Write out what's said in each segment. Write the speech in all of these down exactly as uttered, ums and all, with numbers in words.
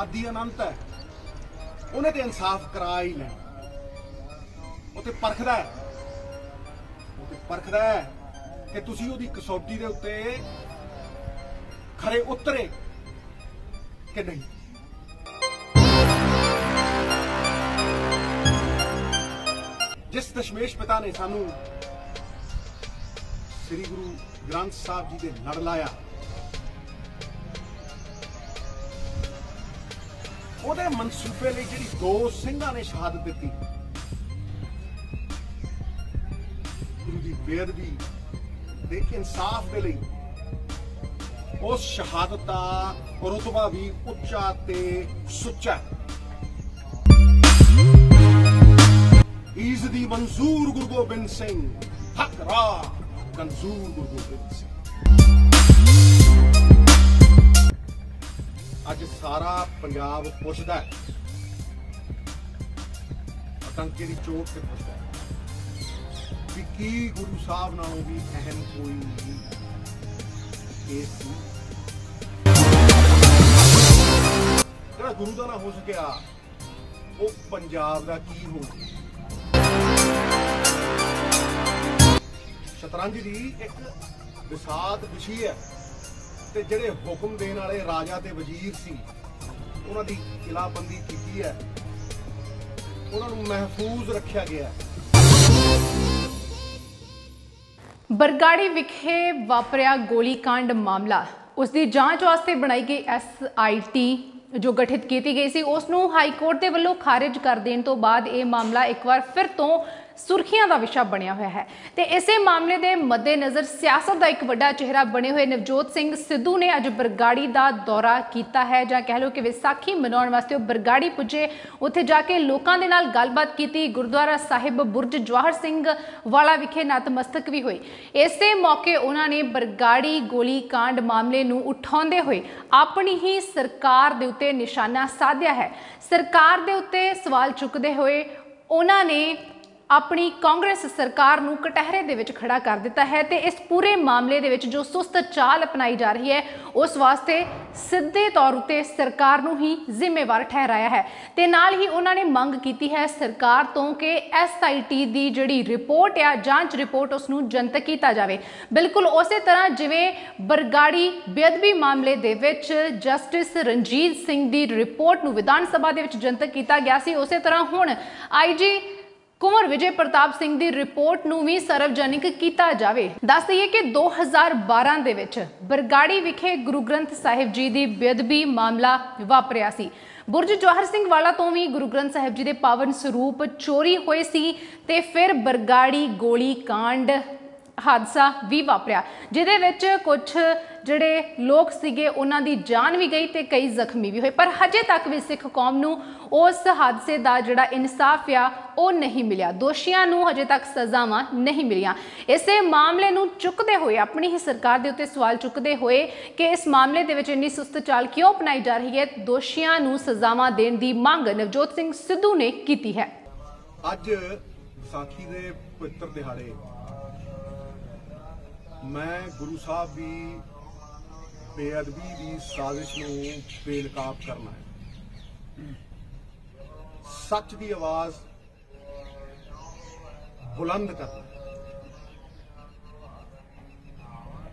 आदि अनंत है, उन्हें तो इंसाफ करा ही लेना। उते परखदा है, उते परखदा है कि तुसी उहदी कसौटी दे उत्ते खरे उतरे कि नहीं। जिस दशमेश पिता ने सानू श्री गुरु ग्रंथ साहब जी के लड़ लाया, उहदे मनसूबे लई जिहड़ी दो सिंघां ने शहादत दी, गुरु दी बेअदबी ते इंसाफ दे लई उस शहादत दा रुतबा भी उच्चा ते सुच्चा। ईज़ दी मंजूर गुरु गोबिंद सिंह, हक राह कंजूर गुरु गोबिंद सिंह। अज सारा पंजाब पुछदा है, आतंकी दी चोट ते पुछदा है कि की गुरु साहब नालों भी अहम कोई केस जिहड़ा गुरु दा ना हो सकिया वो पंजाब दा की होऊगा। शतरंज दी एक विसात विशी है ते जिहड़े हुक्म देने वाले राजा ते वजीर सी उन्हां दी किलाबंदी कीती है, उन्हां नूं महफूज रखिया गया। बरगाड़ी विखे वापरिया गोलीकांड मामला, उसकी जांच वास्ते बनाई गई एस आई टी जो गठित की गई सी, उसनूं हाई कोर्ट के वल्लों खारिज कर देने तो बाद ये मामला एक बार फिर तो सुर्खियां का विषय बनिया हुआ है। तो इसे मामले के मद्देनज़र सियासत का एक वड्डा चेहरा बने हुए नवजोत सिंह सिद्धू ने अज बरगाड़ी का दौरा किया है, जां कह लो कि विसाखी मनाने वास्ते वो बरगाड़ी पुजे। उत्थे जाके लोगों के नाल गलबात की, गुरुद्वारा साहिब बुर्ज जवाहर सिंह वाला विखे नतमस्तक भी होए। इसे मौके उन्होंने बरगाड़ी गोलीकांड मामले नूं उठाते हुए अपनी ही सरकार दे उत्ते निशाना साध्या है। सरकार दे उत्ते सवाल चुकते हुए उन्होंने अपनी कांग्रेस सरकार नूं कटहरे दे विच खड़ा कर दिता है। तो इस पूरे मामले दे विच जो सुस्त चाल अपनाई जा रही है उस वास्ते सीधे तौर उत्ते सरकार नूं ही जिम्मेवार ठहराया है। तो नाल ही उन्होंने मंग की है सरकार तो कि एस आई टी की जिहड़ी रिपोर्ट या जांच रिपोर्ट उसनूं जनतक किया जाए। बिल्कुल उस तरह जिवें बरगाड़ी बेअदबी मामले दे विच जस्टिस रणजीत सिंह की रिपोर्ट नूं विधान सभा दे विच जनतक किया गया सी, उस तरह हुण आई जी कुंवर विजय प्रताप सिंह की रिपोर्ट नूं भी सार्वजनिक किया जाए। दस दईए कि दो हज़ार बारह दे विच बरगाड़ी विखे गुरु ग्रंथ साहिब जी की बेअदबी मामला वापरिया सी। बुर्ज जवाहर सिंह वाला तो भी गुरु ग्रंथ साहिब जी के पावन स्वरूप चोरी हुई सी ते फिर बरगाड़ी गोली कांड हादसा भी वापरिया, जिहदे विच कुछ जिहड़े लोग सीगे उन्हां दी जान भी गई ते कई जख्मी भी होए। पर हजे तक भी सिख कौम नूं उस हादसे दा जिहड़ा इंसाफ आ वो नहीं मिलिया, दोषियां नूं हजे तक सजावां नहीं मिलियां। इसे मामले नूं चुकदे होए अपनी ही सरकार दे उत्ते सवाल चुकदे होए कि इस मामले दे विच इन्नी सुस्त चाल क्यों अपनाई जा रही है, दोषियां नूं सजावां देण दी मंग नवजोत सिंह सिद्धू ने कीती है। अज विसाखी दे पवित्र दिहाड़े मैं गुरु साहब की बेअदबी की साजिश में बेनकाब करना है। सच की आवाज बुलंद करना है।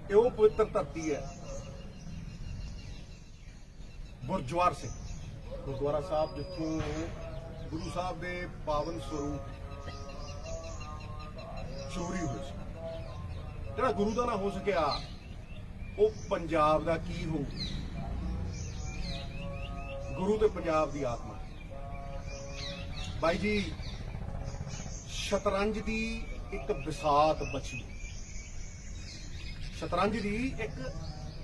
ये वो पवित्र धरती है बुरजवार सिंह गुरुद्वारा साहब, जिथों गुरु साहब के पावन स्वरूप चोरी हुई। जिहड़ा गुरु का ना हो सकिया वो पंजाब का की हो। गुरु तो पंजाब की आत्मा है। भाई जी, शतरंज की एक विसात बची, शतरंज की एक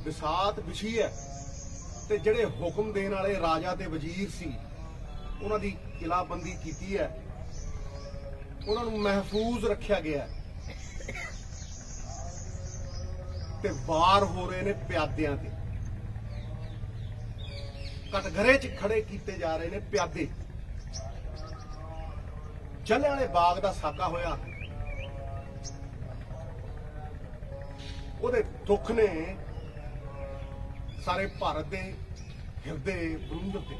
विसात बची है ते जिहड़े हुक्म देने वाले राजा ते वजीर सी उन्हां दी किलाबंदी कीती है, उन्हां नूं महफूज रखिया गया है। ते वार हो रहे ने प्यादियां ते, कटघरे च खड़े किए जा रहे ने प्यादे। जलिआंवाले बाग दा साका होया, उहदे दुख ने सारे भारत दे हृदय बुलंद थे।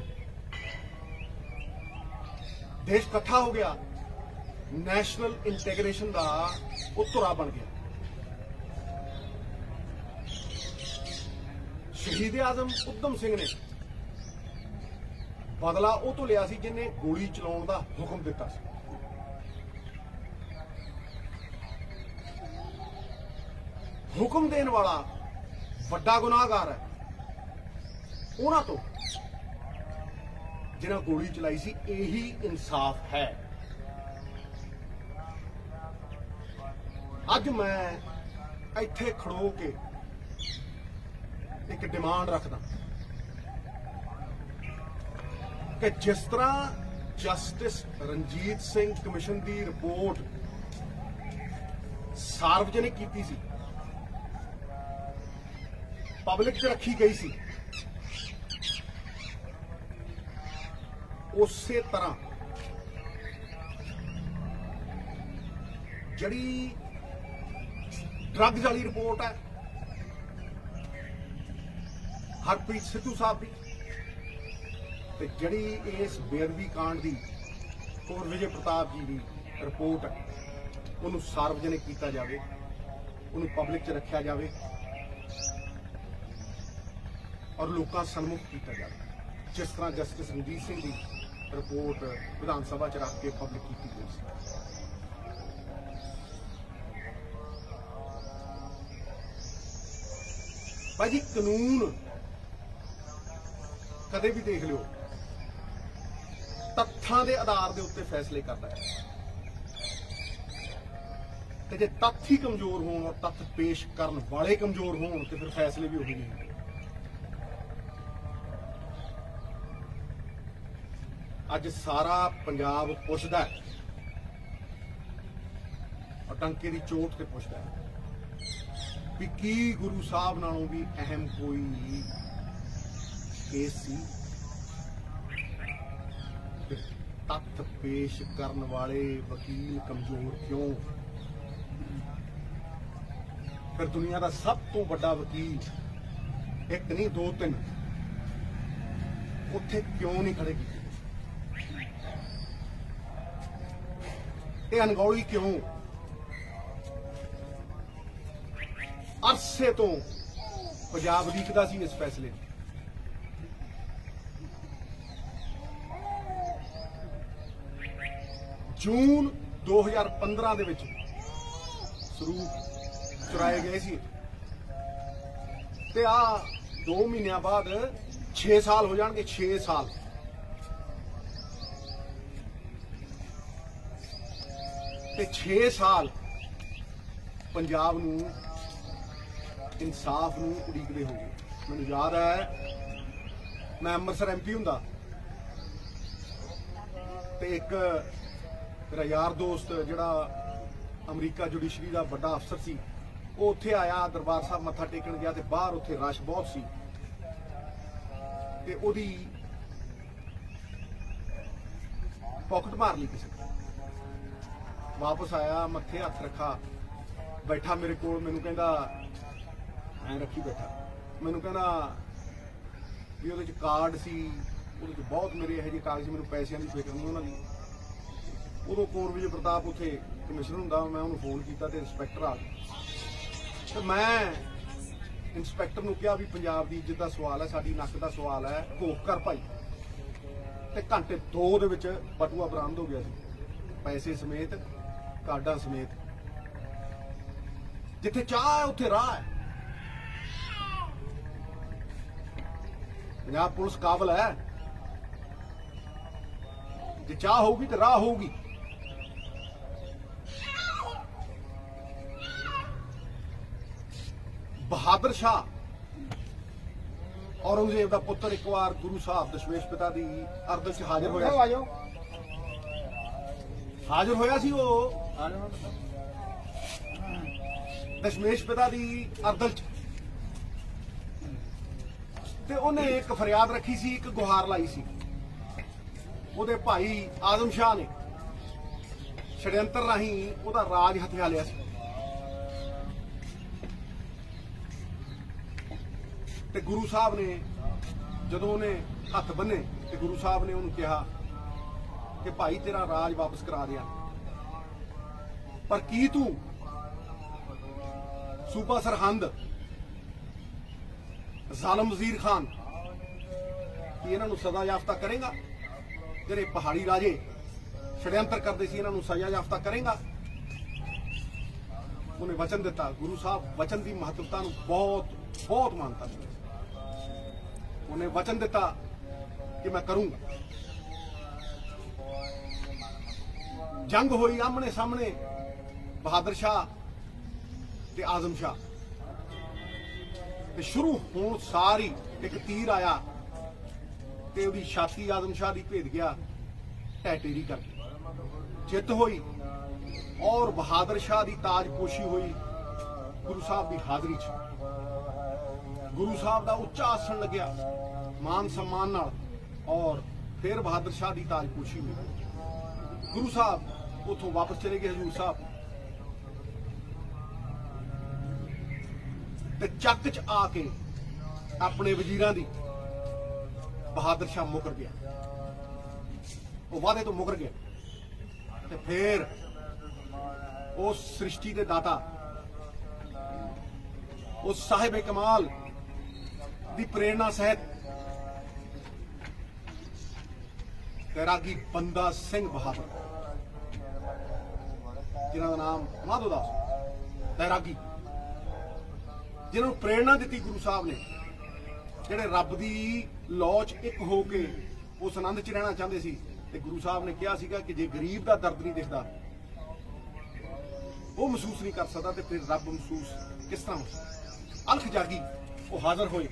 देश कट्ठा हो गया, नेशनल इंटीग्रेशन का उत्तरा बन गया। शहीद आजम उधम सिंह ने बदला वो तो लिया जिन्हें गोली चलाने का हुक्म दिता। हुक्म देने वाला बड़ा गुनाहगार है। उन्होंने तो जिन्हें गोली चलाई सी, यही इंसाफ है। आज मैं इत्थे खड़ो के एक डिमांड रखदा कि जिस तरह जस्टिस रंजीत सिंह कमीशन की रिपोर्ट सार्वजनिक की सी, पब्लिक च रखी गई सी, उस तरह जड़ी ड्रग्स वाली रिपोर्ट है हरप्रीत सिद्धू साहब की, जड़ी इस बेअदबी कांड की कुंवर विजय प्रताप जी की रिपोर्ट है, उन्होंने सार्वजनिक किया जाए, उन्होंने पब्लिक च रखा जाए और लोगों सन्मुख किया जाए, जिस तरह जस्टिस रंजीत सिंह की रिपोर्ट विधान सभा च रख के पब्लिक की गई। भाई जी, कानून कदे भी देख लियो तथ्यां दे आधार दे उत्ते फैसले करता है, ते जे तथ्य ही कमजोर होण और तथ्य पेश करन वाले कमजोर होण ते फिर फैसले भी उही नहीं होंदे। अज सारा पंजाब पुछदा है और टंके दी चोट ते पुछदा है भी की गुरु साहब नालों भी अहम कोई केस सी। तथ्य पेश करने वाले वकील कमजोर क्यों? फिर दुनिया का सब तो बड़ा वकील एक नहीं दो तीन उत्थे क्यों नहीं खड़े किए? ये अनगौली क्यों? अरसे तो पंजाब उड़ीकदा सी इस फैसले। जून दो हज़ार पंद्रह दे विच सरूप चुराए गए सी ते आ दो महीनों बाद छे साल हो जाएंगे, छे साल। ते छे साल पंजाब नूं इंसाफ नूं उड़ीकदे हो गए। मैनूं याद है मैं अमृतसर एम पी हुंदा ते एक मेरा यार दोस्त जिहड़ा अमरीका जुडिशरी का बड़ा अफसर सी, वो उत्थे आया दरबार साहब मत्था टेकन गया ते बाहर उत्थे रश बहुत सी ते ओहदी पॉकेट मार लई किसी ने। वापस आया, मत्थे हत्थ रखा, बैठा मेरे कोल, मैनूं कहंदा ऐ रखी बैठा, मैनूं कहना भी उहदे च कार्ड सी, उहदे च बहुत मेरे इहो जिहे कागज़, मैनूं पैसों की फिक्र नहीं उन्हां दी। उदों कुंवर विजय प्रताप उत्थे कमिश्नर हुंदा, मैं उन्होंने फोन किया तो इंस्पैक्टर आ गया तो मैं इंस्पैक्टर नूं कहा भी पंजाब की इज्जत का सवाल है, साडी नक का सवाल है, घोख कर भाई। तो घंटे दो दे विच बटुआ बरामद हो गया सी, पैसे समेत, कार्डां समेत। जिथे चाह है उत्थे राह है। पंजाब पुलिस काबल है, जो चाह होगी तो राह होगी। बहादुर शाह औरंगजेब का पुत्र एक बार गुरु साहब दशमेश पिता की अरदश च हाजिर होया, हाजिर होया सी। वो दशमेश पिता की अरदश ते उन्हें एक फरियाद रखी सी, एक गुहार लाई सी। उहदे भाई आजम शाह ने षडयंत्र राही उहदा राज हथिया लिया सी ते गुरु साहब ने ਜਦੋਂ ਉਹਨੇ ਹੱਥ ਬੰਨੇ ਤੇ ਗੁਰੂ ਸਾਹਿਬ ਨੇ ਉਹਨੂੰ ਕਿਹਾ ਕਿ ਭਾਈ ਤੇਰਾ ਰਾਜ ਵਾਪਸ ਕਰਾ ਦਿਆ, ਪਰ ਕੀ ਤੂੰ ਸੂਬਾ ਸਰਹੰਦ ਜ਼ਾਲਮ ਵਜ਼ੀਰ ਖਾਨ ਕੀ ਇਹਨਾਂ ਨੂੰ ਸਜ਼ਾ ਯਾਫਤਾ ਕਰੇਗਾ? ਜਿਹੜੇ ਪਹਾੜੀ ਰਾਜੇ षडयंत्र करते सी इन्हां नूं सजा याफ्ता करेगा? उन्हें वचन दिता। गुरु साहब वचन की महत्वता बहुत बहुत मानता है। उन्हें वचन दिता कि मैं करूंगा। जंग होई आमने सामने बहादुर शाह ते आजम शाह ते शुरू होण सारी एक तीर आया ते उहदी छाती आजम शाह दी भेद गया ढै टेरी करके। जित हुई और बहादुर शाह की ताजपोशी हुई गुरु साहब की हाजरी च। गुरु साहब का उच्चा आसन लग्या मान सम्मान नाल और फिर बहादुर शाह की ताजपोशी हुई। गुरु साहब उथों वापस चले गए हजूर साहब ते चक च आके अपने वजीरां दी बहादुर शाह मुकर गया, वो वादे तो मुकर गया। ते फिर उस सृष्टि के दाता उस साहिबे कमाल की प्रेरणा सहित तैरागी बंदा सिंह बहादुर जिन्हों का नाम माधो दास तैरागी जिन्होंने प्रेरणा दी गुरु साहब ने, जेड़े रब की लौच एक होके उस आनंद च रहना चाहते सी। गुरु साहब ने कहा सीगा कि जे गरीब का दर्द नहीं दिखता, वो महसूस नहीं कर सकता, तो फिर रब महसूस किस तरह हो? अलख जागी, वो हाजिर होए।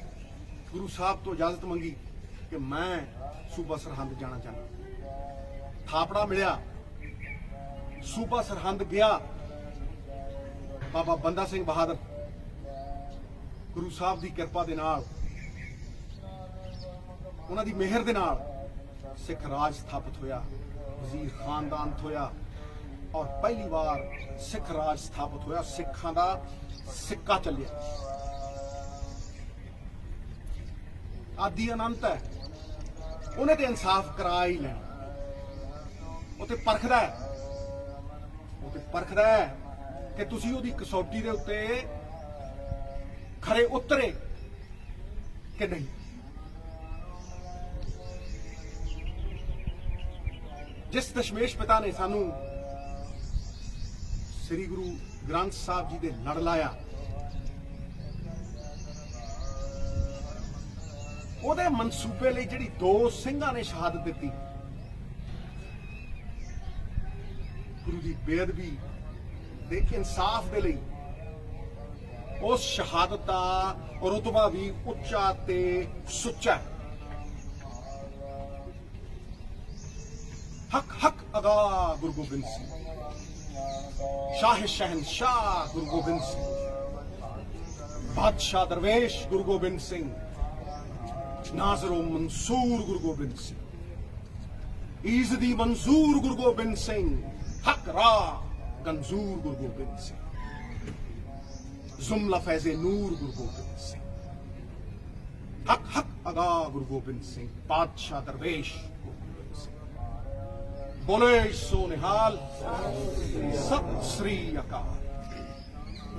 गुरु साहब तो इजाजत मंगी कि मैं सूबा सरहंद जाना चाहता। थापड़ा मिलिया, सूबा सरहंद गया। बाबा बंदा सिंह बहादुर गुरु साहब की कृपा के नाल, उन्हां दी मेहर के नाल सिख राज स्थापित होया, वजीर खानदान होया और पहली बार सिख राज स्थापित होया। सिखां दा सिक्का चलिया। आदि अनंत है, उन्हें तो इंसाफ करा ही लेना। उते परखदा है, उते परखदा है कि तुसी उहदी कसौटी दे उत्ते खरे उतरे कि नहीं। जिस दशमेश पिता ने सानू श्री गुरु ग्रंथ साहब जी दे लड़ लाया, उहदे मनसूबे लई जिहड़ी दो सिंघां ने शहादत दी, गुरु दी बेअदबी ते इंसाफ दे लई उस शहादत दा रुतबा भी उच्चा ते सुच्चा। हक हक अगा गुरु गोबिंद सिंह, शाह शहनशाह गुरु गोबिंद सिंह, बादशाह दरवेश गुरु गोबिंद सिंह, नाजरो मंसूर गुरु गोबिंद सिंह, ईजदी मंजूर गुरु गोबिंद सिंह, हक रा गंजूर गुरु गोबिंद सिंह, जुमला फैजे नूर गुरु गोबिंद सिंह। हक हक अगा गुरु गोबिंद सिंह, बादशाह दरवेश। बोले सो निहाल, सत श्री अकाल।